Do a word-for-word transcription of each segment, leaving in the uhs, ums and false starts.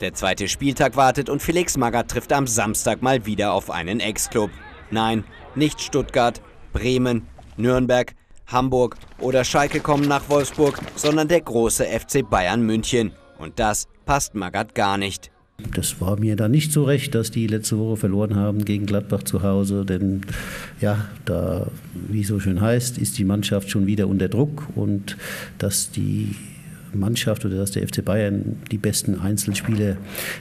Der zweite Spieltag wartet und Felix Magath trifft am Samstag mal wieder auf einen Ex-Club. Nein, nicht Stuttgart, Bremen, Nürnberg, Hamburg oder Schalke kommen nach Wolfsburg, sondern der große F C Bayern München. Und das passt Magath gar nicht. Das war mir dann nicht so recht, dass die letzte Woche verloren haben gegen Gladbach zu Hause, denn ja, da, wie es so schön heißt, ist die Mannschaft schon wieder unter Druck und dass die Mannschaft oder dass der F C Bayern die besten Einzelspieler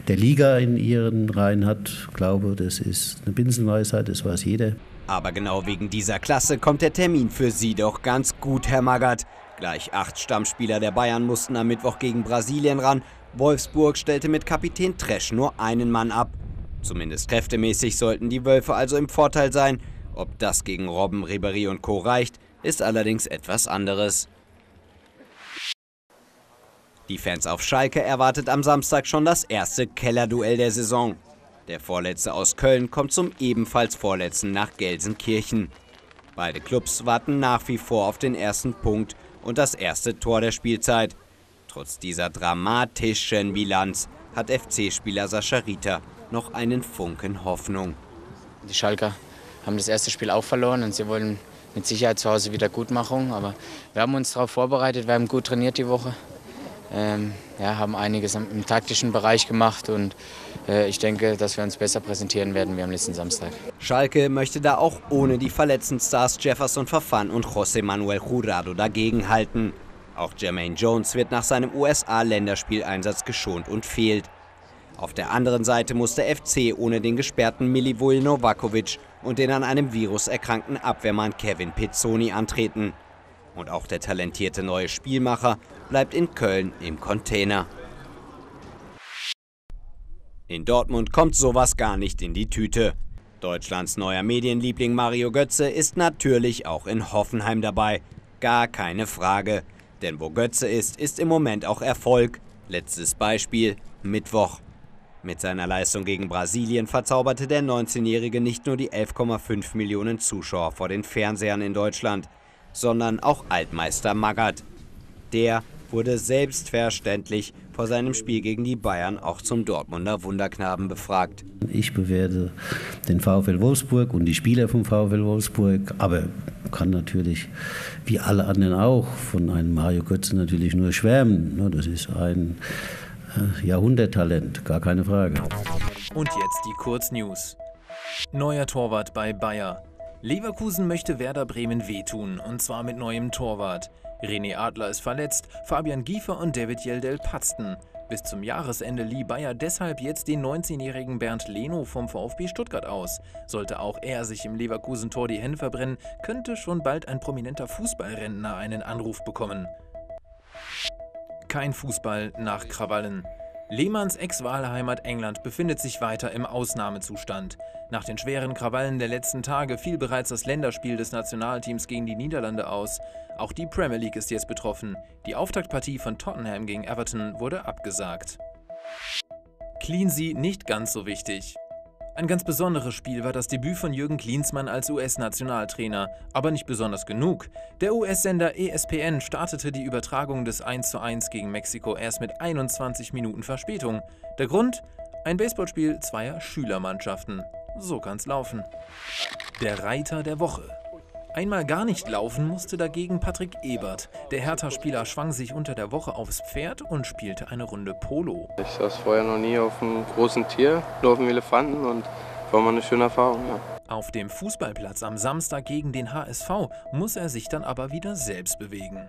der Liga in ihren Reihen hat. Ich glaube, das ist eine Binsenweisheit, das weiß jeder. Aber genau wegen dieser Klasse kommt der Termin für Sie doch ganz gut, Herr Magath. Gleich acht Stammspieler der Bayern mussten am Mittwoch gegen Brasilien ran. Wolfsburg stellte mit Kapitän Tresch nur einen Mann ab. Zumindest kräftemäßig sollten die Wölfe also im Vorteil sein. Ob das gegen Robben, Ribéry und Co. reicht, ist allerdings etwas anderes. Die Fans auf Schalke erwartet am Samstag schon das erste Kellerduell der Saison. Der Vorletzte aus Köln kommt zum ebenfalls Vorletzten nach Gelsenkirchen. Beide Clubs warten nach wie vor auf den ersten Punkt und das erste Tor der Spielzeit. Trotz dieser dramatischen Bilanz hat F C-Spieler Sascha Ritter noch einen Funken Hoffnung. Die Schalker haben das erste Spiel auch verloren und sie wollen mit Sicherheit zu Hause wieder Gutmachung. Aber wir haben uns darauf vorbereitet, wir haben gut trainiert die Woche. Ähm, ja, haben einiges im taktischen Bereich gemacht und äh, ich denke, dass wir uns besser präsentieren werden wie am letzten Samstag. Schalke möchte da auch ohne die verletzten Stars Jefferson Verfan und José Manuel Jurado dagegenhalten. Auch Jermaine Jones wird nach seinem U S A-Länderspieleinsatz geschont und fehlt. Auf der anderen Seite muss der F C ohne den gesperrten Milivoj Novakovic und den an einem Virus erkrankten Abwehrmann Kevin Pezzoni antreten. Und auch der talentierte neue Spielmacher bleibt in Köln im Container. In Dortmund kommt sowas gar nicht in die Tüte. Deutschlands neuer Medienliebling Mario Götze ist natürlich auch in Hoffenheim dabei. Gar keine Frage. Denn wo Götze ist, ist im Moment auch Erfolg. Letztes Beispiel, Mittwoch. Mit seiner Leistung gegen Brasilien verzauberte der neunzehnjährige nicht nur die elf Komma fünf Millionen Zuschauer vor den Fernsehern in Deutschland, sondern auch Altmeister Magath. Der wurde selbstverständlich vor seinem Spiel gegen die Bayern auch zum Dortmunder Wunderknaben befragt. Ich bewerte den VfL Wolfsburg und die Spieler vom VfL Wolfsburg, aber kann natürlich, wie alle anderen auch, von einem Mario Götze natürlich nur schwärmen. Das ist ein Jahrhunderttalent, gar keine Frage. Und jetzt die Kurznews. Neuer Torwart bei Bayer. Leverkusen möchte Werder Bremen wehtun, und zwar mit neuem Torwart. René Adler ist verletzt, Fabian Giefer und David Yeldel patzten. Bis zum Jahresende lieh Bayer deshalb jetzt den neunzehnjährigen Bernd Leno vom VfB Stuttgart aus. Sollte auch er sich im Leverkusen-Tor die Hände verbrennen, könnte schon bald ein prominenter Fußballrentner einen Anruf bekommen. Kein Fußball nach Krawallen. Lehmanns Ex-Wahlheimat England befindet sich weiter im Ausnahmezustand. Nach den schweren Krawallen der letzten Tage fiel bereits das Länderspiel des Nationalteams gegen die Niederlande aus. Auch die Premier League ist jetzt betroffen. Die Auftaktpartie von Tottenham gegen Everton wurde abgesagt. Cleansea nicht ganz so wichtig. Ein ganz besonderes Spiel war das Debüt von Jürgen Klinsmann als U S-Nationaltrainer, aber nicht besonders genug. Der U S-Sender E S P N startete die Übertragung des eins zu eins gegen Mexiko erst mit einundzwanzig Minuten Verspätung. Der Grund? Ein Baseballspiel zweier Schülermannschaften. So kann's laufen. Der Reiter der Woche. Einmal gar nicht laufen musste dagegen Patrick Ebert. Der Hertha-Spieler schwang sich unter der Woche aufs Pferd und spielte eine Runde Polo. Ich saß vorher noch nie auf einem großen Tier, nur auf einem Elefanten und war mal eine schöne Erfahrung. Ja. Auf dem Fußballplatz am Samstag gegen den H S V muss er sich dann aber wieder selbst bewegen.